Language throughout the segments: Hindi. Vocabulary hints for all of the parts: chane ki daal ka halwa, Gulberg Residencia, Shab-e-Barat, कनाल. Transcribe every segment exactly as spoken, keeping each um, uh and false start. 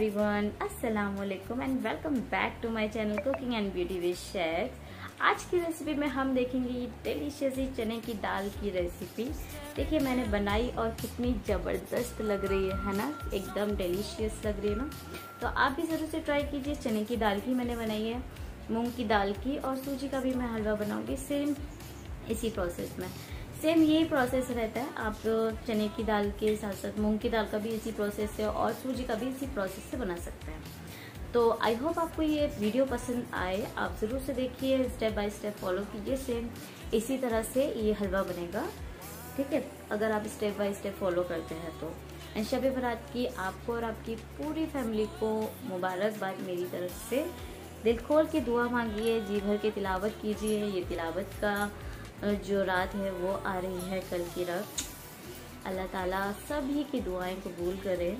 एवरीवन अस्सलाम वालेकुम and welcome back to my channel cooking and beauty with chef. आज की रेसिपी में हम देखेंगे ये डिलीशियस चने की दाल की रेसिपी। देखिए मैंने बनाई और कितनी ज़बरदस्त लग रही है है ना, एकदम डिलीशियस लग रही है ना। तो आप भी ज़रूर से ट्राई कीजिए। चने की दाल की मैंने बनाई है, मूँग की दाल की और सूजी का भी मैं हलवा बनाऊँगी सेम इसी प्रोसेस में। सेम यही प्रोसेस रहता है, आप चने की दाल के साथ साथ मूंग की दाल का भी इसी प्रोसेस से और सूजी का भी इसी प्रोसेस से बना सकते हैं। तो आई होप आपको ये वीडियो पसंद आए। आप ज़रूर से देखिए, स्टेप बाय स्टेप फॉलो कीजिए। सेम इसी तरह से ये हलवा बनेगा, ठीक है, अगर आप स्टेप बाय स्टेप फॉलो करते हैं तो। एंड शब-ए-बरात की आपको और आपकी पूरी फैमिली को मुबारकबाद मेरी तरफ से। दिल खोल के दुआ मांगिए, जी भर के तिलावत कीजिए। ये तिलावत का जो रात है वो आ रही है, कल की रात। अल्लाह ताला सभी की दुआएं कबूल करें।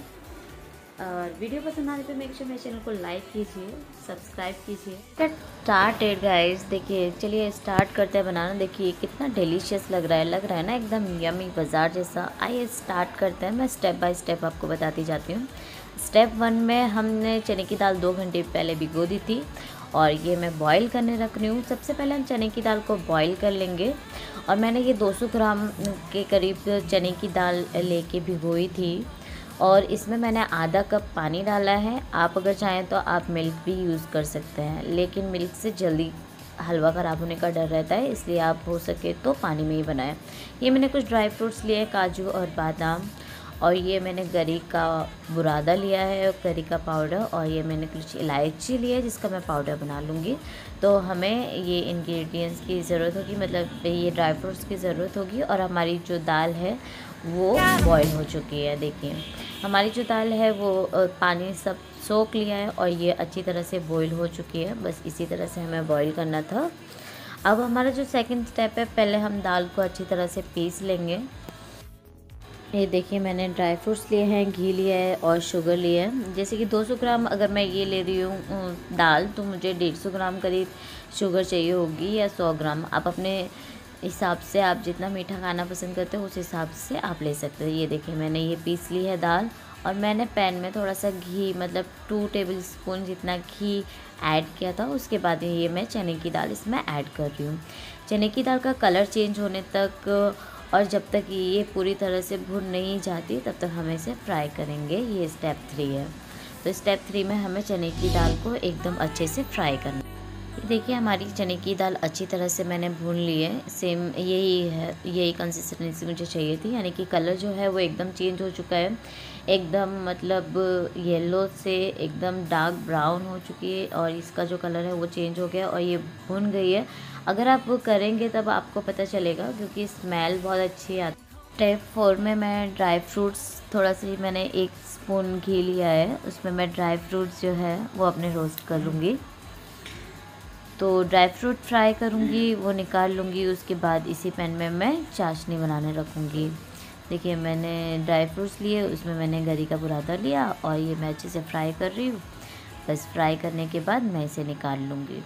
और वीडियो पसंद आने पे मेक श्योर मेरे चैनल को लाइक कीजिए, सब्सक्राइब कीजिए। कट स्टार्टेड गाइस, देखिए चलिए स्टार्ट करते हैं बनाना। देखिए कितना डिलीशियस लग रहा है, लग रहा है ना एकदम यमी बाजार जैसा। आइए स्टार्ट करते हैं, मैं स्टेप बाय स्टेप आपको बताती जाती हूँ। स्टेप वन में हमने चने की दाल दो घंटे पहले भिगो दी थी और ये मैं बॉईल करने रख रही हूँ। सबसे पहले हम चने की दाल को बॉईल कर लेंगे। और मैंने ये दो सौ ग्राम के करीब चने की दाल लेके भिगोई थी और इसमें मैंने आधा कप पानी डाला है। आप अगर चाहें तो आप मिल्क भी यूज़ कर सकते हैं, लेकिन मिल्क से जल्दी हलवा ख़राब होने का डर रहता है, इसलिए आप हो सके तो पानी में ही बनाएं। ये मैंने कुछ ड्राई फ्रूट्स लिए, काजू और बादाम, और ये मैंने गरी का बुरादा लिया है, गरी का पाउडर, और ये मैंने कुछ इलायची लिया है जिसका मैं पाउडर बना लूँगी। तो हमें ये इंग्रेडिएंट्स की ज़रूरत होगी, मतलब ये ड्राई फ्रूट्स की ज़रूरत होगी। और हमारी जो दाल है वो बॉईल हो चुकी है। देखिए हमारी जो दाल है वो पानी सब सोख लिया है और ये अच्छी तरह से बॉईल हो चुकी है। बस इसी तरह से हमें बॉईल करना था। अब हमारा जो सेकेंड स्टेप है, पहले हम दाल को अच्छी तरह से पीस लेंगे। ये देखिए मैंने ड्राई फ्रूट्स लिए हैं, घी लिया है और शुगर लिया है। जैसे कि दो सौ ग्राम अगर मैं ये ले रही हूँ दाल, तो मुझे डेढ़ सौ ग्राम करीब शुगर चाहिए होगी या सौ ग्राम। आप अपने हिसाब से, आप जितना मीठा खाना पसंद करते हो उस हिसाब से आप ले सकते हो। ये देखिए मैंने ये पीस ली है दाल। और मैंने पैन में थोड़ा सा घी, मतलब टू टेबल स्पून जितना घी ऐड किया था। उसके बाद ये मैं चने की दाल इसमें ऐड कर रही हूँ। चने की दाल का कलर चेंज होने तक और जब तक ये पूरी तरह से भुन नहीं जाती तब तक हमें इसे फ्राई करेंगे। ये स्टेप थ्री है। तो स्टेप थ्री में हमें चने की दाल को एकदम अच्छे से फ्राई करना। देखिए हमारी चने की दाल अच्छी तरह से मैंने भून ली है। सेम यही है, यही कंसिस्टेंसी मुझे चाहिए थी, यानी कि कलर जो है वो एकदम चेंज हो चुका है, एकदम मतलब येलो से एकदम डार्क ब्राउन हो चुकी है और इसका जो कलर है वो चेंज हो गया और ये भुन गई है। अगर आप वो करेंगे तब आपको पता चलेगा, क्योंकि स्मेल बहुत अच्छी आती है। स्टेप फोर में मैं ड्राई फ्रूट्स, थोड़ा सी मैंने एक स्पून घी लिया है, उसमें मैं ड्राई फ्रूट्स जो है वो अपने रोस्ट कर लूँगी। तो ड्राई फ्रूट फ्राई करूँगी, वो निकाल लूँगी। उसके बाद इसी पैन में मैं चाशनी बनाने रखूँगी। देखिए मैंने ड्राई फ्रूट्स लिए, उसमें मैंने गरी का बुरादा लिया और ये मैं अच्छे से फ्राई कर रही हूँ। बस फ्राई करने के बाद मैं इसे निकाल लूँगी।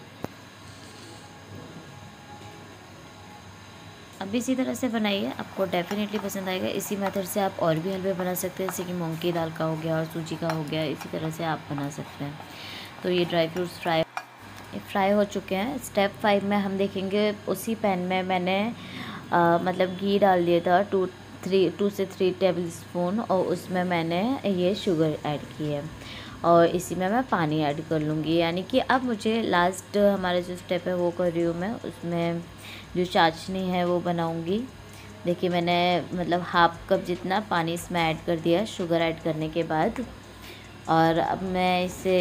अब इसी तरह से बनाइए, आपको डेफिनेटली पसंद आएगा। इसी मेथड से आप और भी हलवे बना सकते हैं, जैसे कि मूंग की दाल का हो गया और सूजी का हो गया, इसी तरह से आप बना सकते हैं। तो ये ड्राई फ्रूट्स फ्राई फ्राई हो चुके हैं। स्टेप फाइव में हम देखेंगे, उसी पैन में मैंने आ, मतलब घी डाल दिया था टू थ्री टू से थ्री टेबल स्पून, और उसमें मैंने ये शुगर ऐड की है और इसी में मैं पानी ऐड कर लूँगी। यानी कि अब मुझे लास्ट हमारा जो स्टेप है वो कर रही हूँ मैं, उसमें जो चाशनी है वो बनाऊँगी। देखिए मैंने मतलब हाफ कप जितना पानी इसमें ऐड कर दिया शुगर ऐड करने के बाद। और अब मैं इसे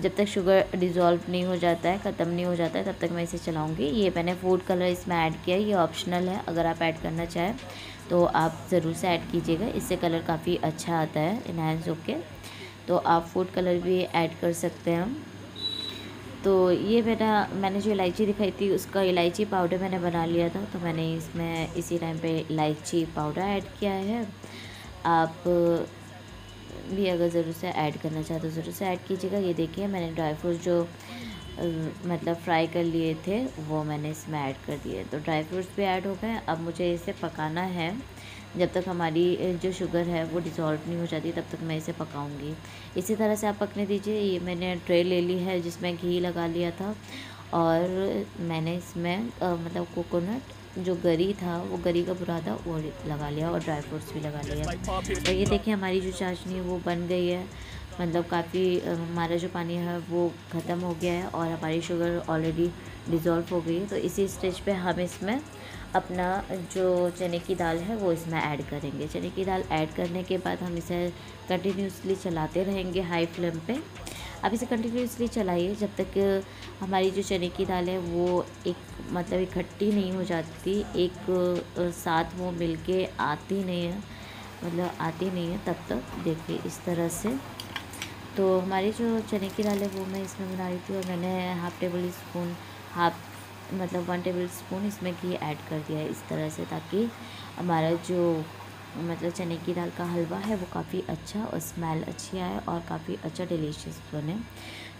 जब तक शुगर डिज़ोल्व नहीं हो जाता है, ख़त्म नहीं हो जाता है, तब तक मैं इसे चलाऊंगी। ये मैंने फूड कलर इसमें ऐड किया, ये ऑप्शनल है, अगर आप ऐड करना चाहें तो आप ज़रूर से ऐड कीजिएगा, इससे कलर काफ़ी अच्छा आता है, इन्हेंस होके। तो आप फूड कलर भी ऐड कर सकते हैं। तो ये मेरा, मैंने जो इलायची दिखाई थी उसका इलायची पाउडर मैंने बना लिया था, तो मैंने इसमें इसी टाइम पर इलायची पाउडर ऐड किया है। आप भी अगर ज़रूर से ऐड करना चाहते हो ज़रूर से ऐड कीजिएगा। ये देखिए मैंने ड्राई फ्रूट्स जो मतलब फ्राई कर लिए थे वो मैंने इसमें ऐड कर दिए। तो ड्राई फ्रूट्स भी ऐड हो गए। अब मुझे इसे पकाना है। जब तक हमारी जो शुगर है वो डिज़ोल्व नहीं हो जाती तब तक मैं इसे पकाऊंगी। इसी तरह से आप पकने दीजिए। ये मैंने ट्रे ले ली है जिसमें घी लगा लिया था और मैंने इसमें आ, मतलब कोकोनट जो गरी था वो गरी का बुरादा वो लगा लिया और ड्राई फ्रूट्स भी लगा लिया। तो ये देखिए हमारी जो चाशनी है वो बन गई है, मतलब काफ़ी हमारा जो पानी है वो ख़त्म हो गया है और हमारी शुगर ऑलरेडी डिज़ोल्व हो गई है। तो इसी स्टेज पे हम इसमें अपना जो चने की दाल है वो इसमें ऐड करेंगे। चने की दाल ऐड करने के बाद हम इसे कंटिन्यूसली चलाते रहेंगे हाई फ्लेम पे। आप इसे कंटिन्यूसली चलाइए जब तक हमारी जो चने की दाल है वो एक मतलब इकट्ठी नहीं हो जाती, एक साथ वो मिलके आती नहीं है, मतलब आती नहीं है तब तक देखिए इस तरह से। तो हमारी जो चने की दाल है वो मैं इसमें बना रही थी और मैंने हाफ़ टेबल स्पून हाफ मतलब वन टेबल स्पून इसमें घी ऐड कर दिया है इस तरह से, ताकि हमारा जो मतलब चने की दाल का हलवा है वो काफ़ी अच्छा और स्मेल अच्छी आए और काफ़ी अच्छा डिलीशियस बने।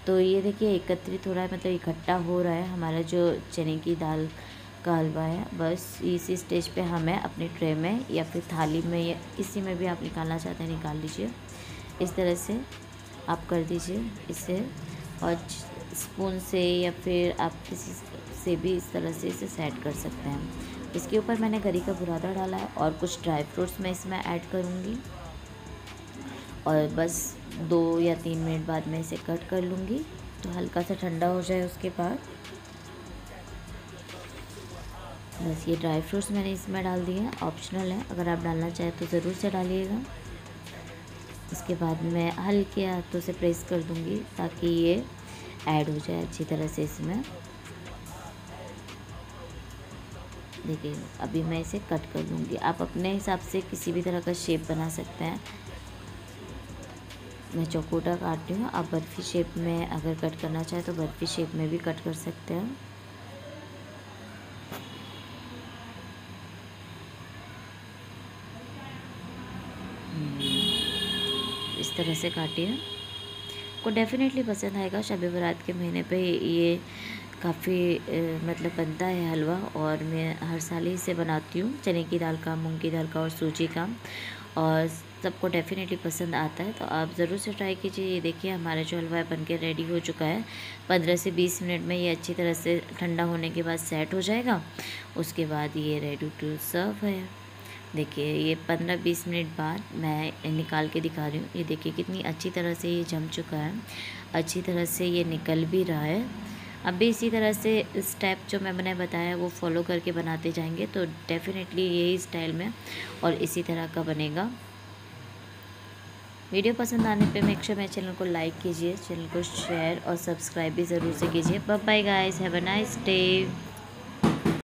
तो ये देखिए एकत्रित हो रहा है, मतलब इकट्ठा हो रहा है हमारा जो चने की दाल का हलवा है। बस इसी स्टेज पे हमें अपने ट्रे में या फिर थाली में या इसी में भी आप निकालना चाहते हैं निकाल लीजिए, इस तरह से आप कर दीजिए इसे। और स्पून से या फिर आप किसी से भी इस तरह से इसे सेट कर सकते हैं। इसके ऊपर मैंने गरी का बुरादा डाला है और कुछ ड्राई फ्रूट्स मैं इसमें ऐड करूँगी और बस दो या तीन मिनट बाद मैं इसे कट कर लूँगी तो हल्का सा ठंडा हो जाए। उसके बाद बस ये ड्राई फ्रूट्स मैंने इसमें डाल दिए हैं, ऑप्शनल है, अगर आप डालना चाहें तो ज़रूर से डालिएगा। इसके बाद मैं हल्के हाथों से प्रेस कर दूँगी ताकि ये ऐड हो जाए अच्छी तरह से इसमें। देखिए अभी मैं इसे कट कर लूँगी, आप अपने हिसाब से किसी भी तरह का शेप बना सकते हैं। मैं चौकोटा काट रही हूँ, आप बर्फ़ी शेप में अगर कट करना चाहे तो बर्फ़ी शेप में भी कट कर सकते हैं। इस तरह से काटिए, को डेफ़िनेटली पसंद आएगा। शब-ए-बरात के महीने पे ये काफ़ी मतलब बनता है हलवा और मैं हर साल ही इसे बनाती हूँ, चने की दाल का, मूंग की दाल का और सूजी का, और सबको डेफ़िनेटली पसंद आता है। तो आप ज़रूर से ट्राई कीजिए। ये देखिए हमारा जो हलवा है बनके रेडी हो चुका है। पंद्रह से बीस मिनट में ये अच्छी तरह से ठंडा होने के बाद सेट हो जाएगा, उसके बाद ये रेडी टू सर्व है। देखिए ये पंद्रह बीस मिनट बाद मैं निकाल के दिखा रही हूँ। ये देखिए कितनी अच्छी तरह से ये जम चुका है, अच्छी तरह से ये निकल भी रहा है। अब भी इसी तरह से स्टेप जो मैं मैंने बताया वो फॉलो करके बनाते जाएंगे तो डेफ़िनेटली यही स्टाइल में और इसी तरह का बनेगा। वीडियो पसंद आने पे मेक श्योर मेरे चैनल को लाइक कीजिए, चैनल को शेयर और सब्सक्राइब भी ज़रूर से कीजिए। Bye bye guys, have a nice day.